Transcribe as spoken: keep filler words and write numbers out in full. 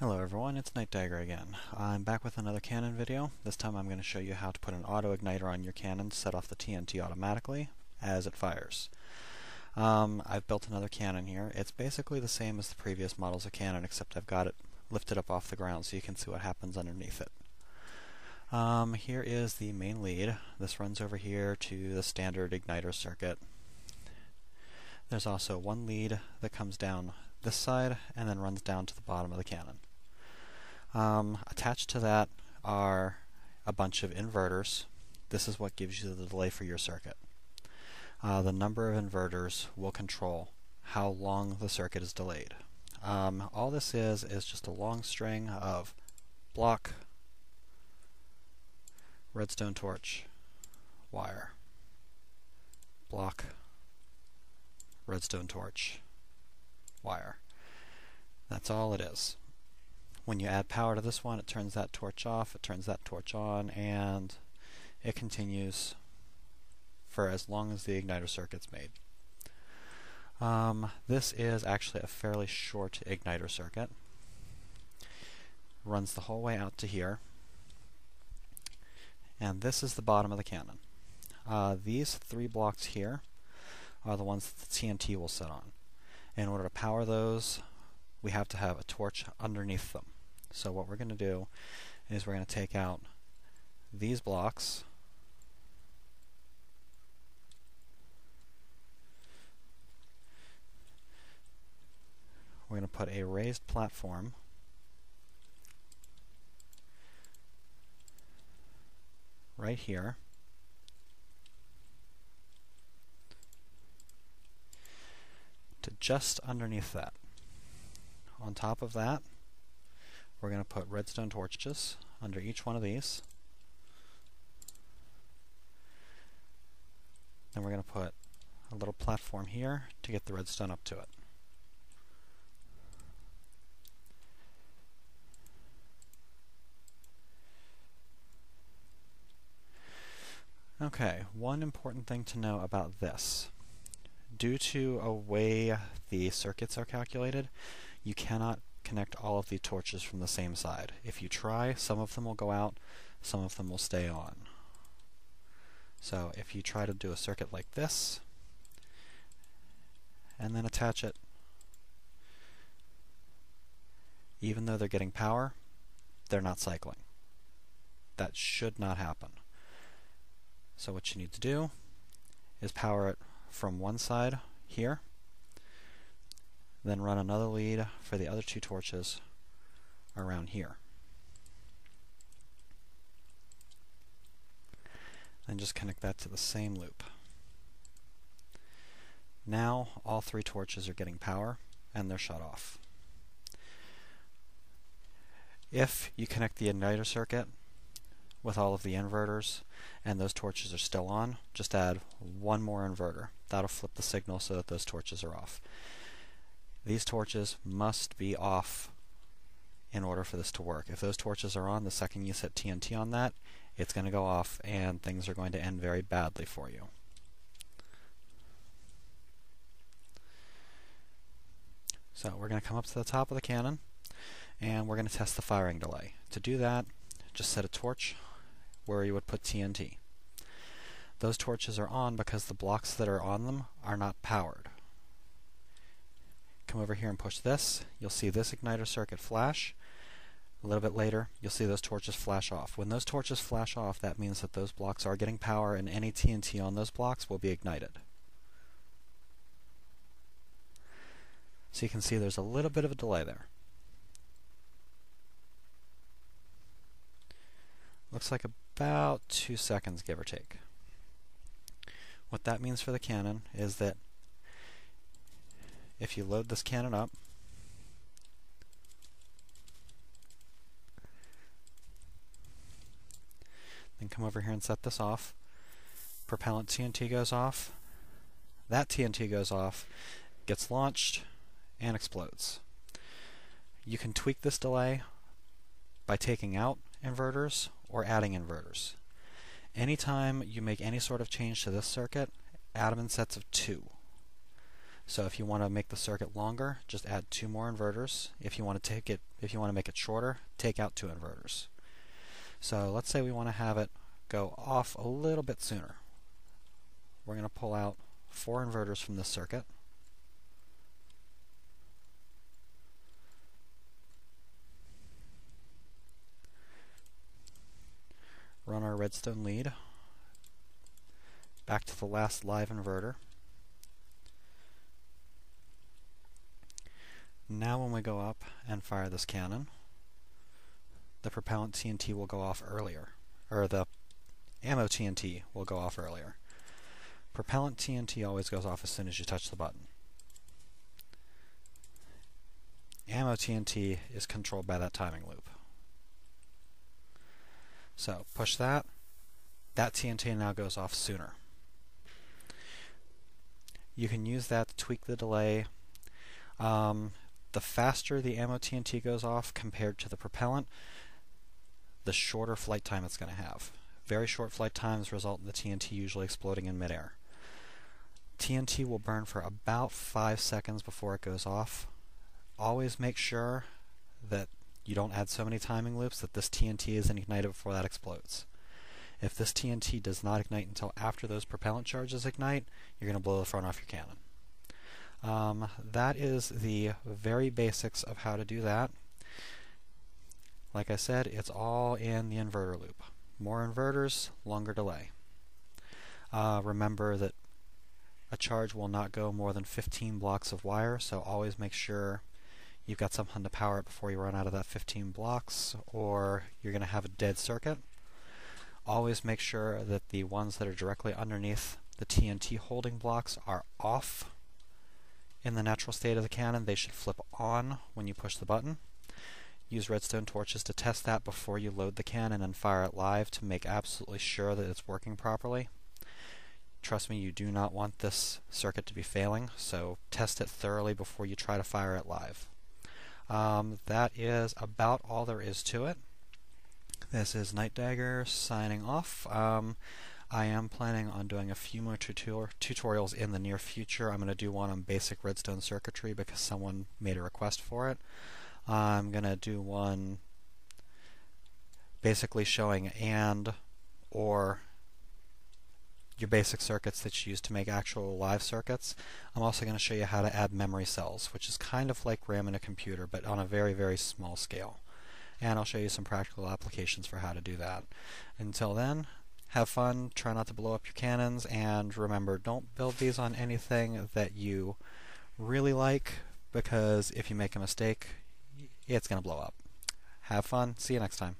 Hello everyone, it's Night Dagger again. I'm back with another cannon video. This time I'm going to show you how to put an auto-igniter on your cannon to set off the T N T automatically as it fires. Um, I've built another cannon here. It's basically the same as the previous models of cannon, except I've got it lifted up off the ground so you can see what happens underneath it. Um, here is the main lead. This runs over here to the standard igniter circuit. There's also one lead that comes down this side and then runs down to the bottom of the cannon. Um, attached to that are a bunch of inverters. This is what gives you the delay for your circuit. Uh, the number of inverters will control how long the circuit is delayed. Um, all this is is just a long string of block, redstone torch, wire, block, redstone torch, wire. That's all it is. When you add power to this one, it turns that torch off, it turns that torch on, and it continues for as long as the igniter circuit's made. Um, this is actually a fairly short igniter circuit. Runs the whole way out to here. And this is the bottom of the cannon. Uh, these three blocks here are the ones that the T N T will sit on. In order to power those, we have to have a torch underneath them. So what we're going to do is we're going to take out these blocks, we're going to put a raised platform right here, to just underneath that. On top of that, we're going to put redstone torches under each one of these. Then we're going to put a little platform here to get the redstone up to it. Okay, one important thing to know about this. Due to a way the circuits are calculated, you cannot connect all of the torches from the same side. If you try, some of them will go out, some of them will stay on. So if you try to do a circuit like this, and then attach it, even though they're getting power, they're not cycling. That should not happen. So what you need to do is power it from one side here, then run another lead for the other two torches around here. And just connect that to the same loop. Now all three torches are getting power and they're shut off. If you connect the igniter circuit with all of the inverters and those torches are still on, just add one more inverter. That'll flip the signal so that those torches are off. These torches must be off in order for this to work. If those torches are on, the second you set T N T on that, it's going to go off and things are going to end very badly for you. So we're going to come up to the top of the cannon and we're going to test the firing delay. To do that, just set a torch where you would put T N T. Those torches are on because the blocks that are on them are not powered. Come over here and push this, you'll see this igniter circuit flash. A little bit later, you'll see those torches flash off. When those torches flash off, that means that those blocks are getting power and any T N T on those blocks will be ignited. So you can see there's a little bit of a delay there. Looks like about two seconds, give or take. What that means for the cannon is that if you load this cannon up, then come over here and set this off, propellant T N T goes off, that T N T goes off, gets launched, and explodes. You can tweak this delay by taking out inverters or adding inverters. Anytime you make any sort of change to this circuit, add them in sets of two. So if you want to make the circuit longer, just add two more inverters. If you want to take it, if you want to make it shorter, take out two inverters. So let's say we want to have it go off a little bit sooner. We're going to pull out four inverters from this circuit. Run our redstone lead back to the last live inverter. Now when we go up and fire this cannon, the propellant T N T will go off earlier, or the ammo T N T will go off earlier. Propellant T N T always goes off as soon as you touch the button. Ammo T N T is controlled by that timing loop. So push that, that T N T now goes off sooner. You can use that to tweak the delay. Um, the faster the ammo T N T goes off compared to the propellant, the shorter flight time it's going to have. Very short flight times result in the T N T usually exploding in midair. T N T will burn for about five seconds before it goes off. Always make sure that you don't add so many timing loops that this T N T isn't ignited before that explodes. If this T N T does not ignite until after those propellant charges ignite, you're going to blow the front off your cannon. Um, that is the very basics of how to do that. Like I said, it's all in the inverter loop. More inverters, longer delay. Uh, remember that a charge will not go more than fifteen blocks of wire, so always make sure you've got something to power it before you run out of that fifteen blocks, or you're going to have a dead circuit. Always make sure that the ones that are directly underneath the T N T holding blocks are off in the natural state of the cannon. They should flip on when you push the button. Use redstone torches to test that before you load the cannon and fire it live to make absolutely sure that it's working properly. Trust me, you do not want this circuit to be failing, so test it thoroughly before you try to fire it live. Um, that is about all there is to it. This is Night Dagger signing off. Um, I am planning on doing a few more tutor tutorials in the near future. I'm going to do one on basic redstone circuitry because someone made a request for it. I'm going to do one basically showing and or your basic circuits that you use to make actual live circuits. I'm also going to show you how to add memory cells, which is kind of like RAM in a computer, but on a very, very small scale. And I'll show you some practical applications for how to do that. Until then, have fun, try not to blow up your cannons, and remember, don't build these on anything that you really like, because if you make a mistake, it's going to blow up. Have fun, see you next time.